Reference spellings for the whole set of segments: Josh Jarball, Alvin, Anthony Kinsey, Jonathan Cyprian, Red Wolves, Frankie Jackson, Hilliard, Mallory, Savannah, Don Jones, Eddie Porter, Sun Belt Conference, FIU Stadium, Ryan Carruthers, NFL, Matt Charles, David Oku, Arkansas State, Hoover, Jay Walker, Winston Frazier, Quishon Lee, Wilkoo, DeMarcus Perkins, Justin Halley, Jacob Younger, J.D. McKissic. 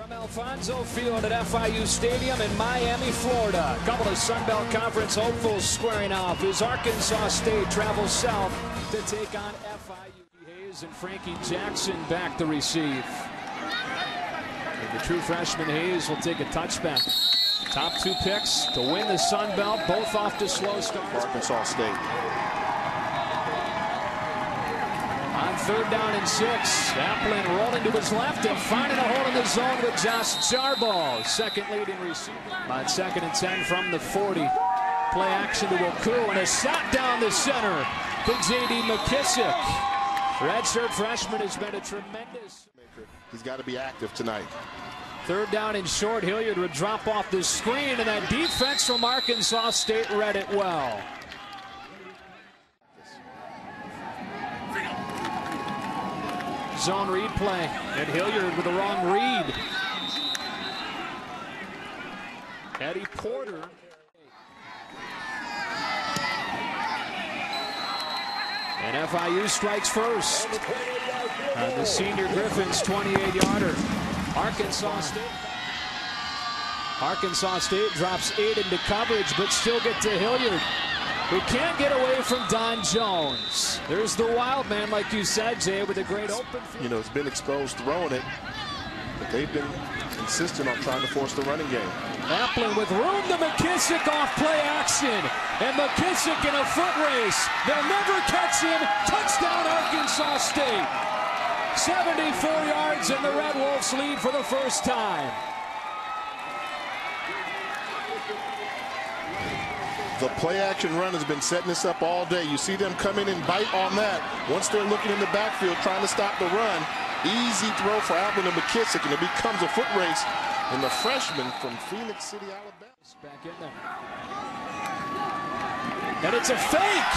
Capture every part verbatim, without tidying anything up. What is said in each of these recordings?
From Alfonso Field at F I U Stadium in Miami, Florida, a couple of Sun Belt Conference hopefuls squaring off as Arkansas State travels south to take on F I U. Hayes and Frankie Jackson back to receive. And the true freshman Hayes will take a touchback. Top two picks to win the Sun Belt, both off to slow starts. Arkansas State. On third down and six, Aplin rolling to his left and finding a hole in the zone with Josh Jarball. Second leading receiver. On second and ten from the forty. Play action to Wilkoo and a shot down the center for J D. McKissic. Redshirt freshman has been a tremendous. He's got to be active tonight. Third down and short, Hilliard would drop off the screen, and that defense from Arkansas State read it well. Zone read play, and Hilliard with the wrong read. Eddie Porter. And F I U strikes first. Uh, the senior Griffins twenty-eight yarder. Arkansas State. Arkansas State drops eight into coverage, but still get to Hilliard. We can't get away from Don Jones. There's the wild man, like you said, Jay, with a great open field. You know, it's been exposed throwing it, but they've been insistent on trying to force the running game. Aplin with room to McKissic off play action. And McKissic in a foot race. They'll never catch him. Touchdown, Arkansas State. seventy-four yards, and the Red Wolves lead for the first time. The play-action run has been setting this up all day. You see them come in and bite on that. Once they're looking in the backfield, trying to stop the run, easy throw for Alvin and McKissic, and it becomes a foot race. And the freshman from Phoenix City, Alabama, back in there. And it's a fake.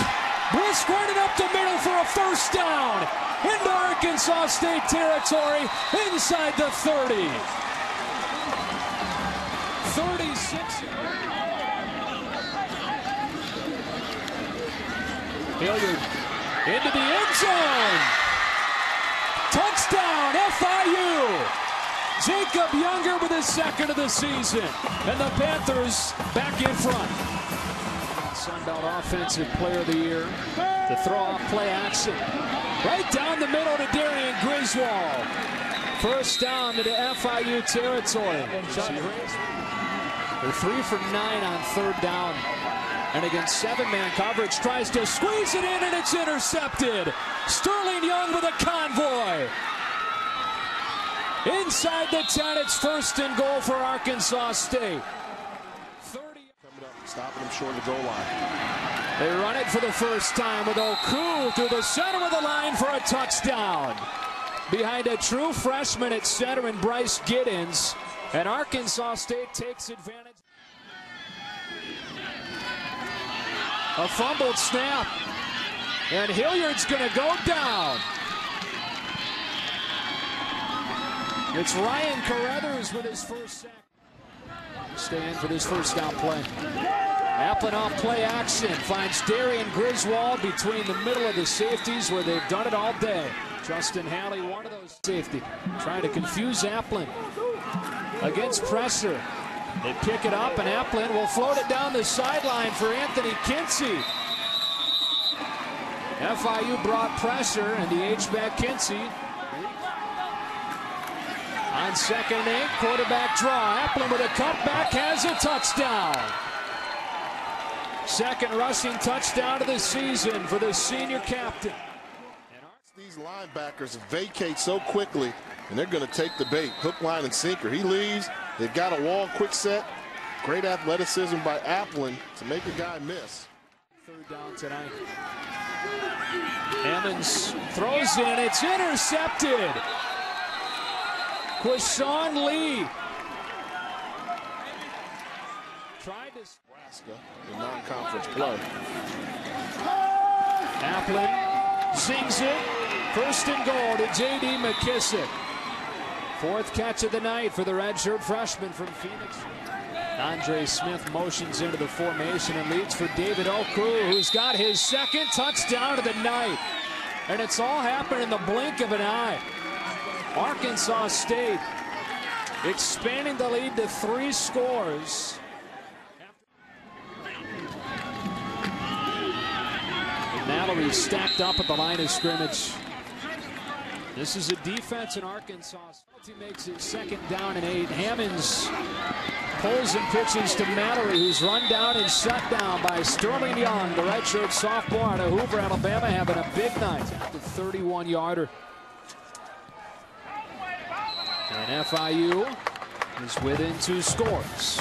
Brisk right it up the middle for a first down. Into Arkansas State territory, inside the thirty. thirty-six. Hilliard into the end zone. Touchdown, F I U. Jacob Younger with his second of the season. And the Panthers back in front. Sun Belt Offensive Player of the Year. The throw-off play action. Right down the middle to Darian Griswold. First down into F I U territory. They're three for nine on third down. And against seven-man coverage, tries to squeeze it in, and it's intercepted. Sterling Young with a convoy. Inside the ten, it's first and goal for Arkansas State. thirty. Coming up, stopping him short of the goal line. They run it for the first time with Oku through the center of the line for a touchdown. Behind a true freshman at center in Bryce Giddens, and Arkansas State takes advantage. A fumbled snap, and Hilliard's going to go down. It's Ryan Carruthers with his first sack. Stay in for this first down play. Aplin off play action, finds Darian Griswold between the middle of the safeties where they've done it all day. Justin Halley, one of those safety, trying to confuse Aplin against pressure. They pick it up, and Aplin will float it down the sideline for Anthony Kinsey. F I U brought pressure, and the H-back Kinsey. On second and eight, quarterback draw. Aplin with a cutback has a touchdown. Second rushing touchdown of the season for the senior captain. These linebackers vacate so quickly, and they're going to take the bait. Hook, line, and sinker. He leaves. They've got a wall quick set. Great athleticism by Aplin to make a guy miss. Third down tonight. Evans throws in. It's intercepted. Quishon Lee. Tried to Nebraska in non-conference play. Aplin sings it. First and goal to J D. McKissic. Fourth catch of the night for the redshirt freshman from Phoenix. Andre Smith motions into the formation and leads for David Oku, who's got his second touchdown of the night. And it's all happened in the blink of an eye. Arkansas State expanding the lead to three scores. And Mallory stacked up at the line of scrimmage. This is a defense in Arkansas. He makes it second down and eight. Hammonds pulls and pitches to Mallory, who's run down and shut down by Sterling Young, the redshirt sophomore out of Hoover, Alabama, having a big night. The thirty-one yarder. And F I U is within two scores.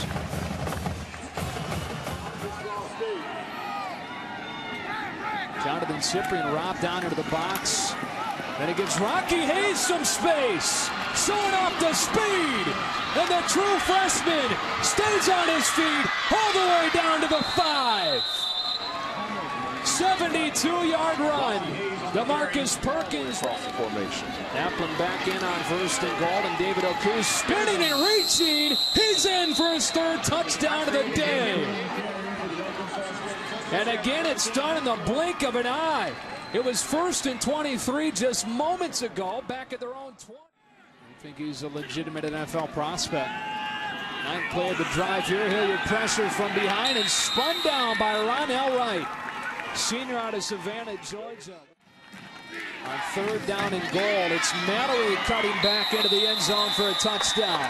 Jonathan Cyprian robbed down into the box. And it gives Rocky Hayes some space, showing off the speed. And the true freshman stays on his feet all the way down to the five. seventy-two yard run. DeMarcus Perkins. Formation. Aplin back in on first and goal, and David Oku spinning and reaching. He's in for his third touchdown of the day. And again, it's done in the blink of an eye. It was first and twenty-three just moments ago, back at their own twenty. I think he's a legitimate N F L prospect. Ninth play of the drive here. Hilliard pressure from behind and spun down by Ron Elwright, senior out of Savannah, Georgia. On third down and goal, it's Mallory cutting back into the end zone for a touchdown.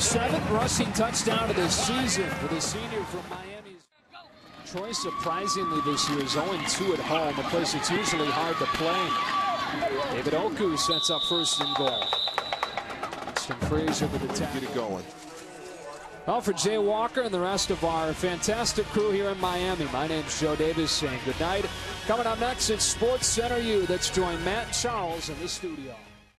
Seventh rushing touchdown of the season for the senior from Miami. Troy, surprisingly this year, is oh and two at home, a place that's usually hard to play. David Oku sets up first and goal. Winston Frazier with the tackle. Get it going. Well, for Jay Walker and the rest of our fantastic crew here in Miami, my name's Joe Davis saying good night. Coming up next, it's Sports Center U that's joined Matt Charles in the studio.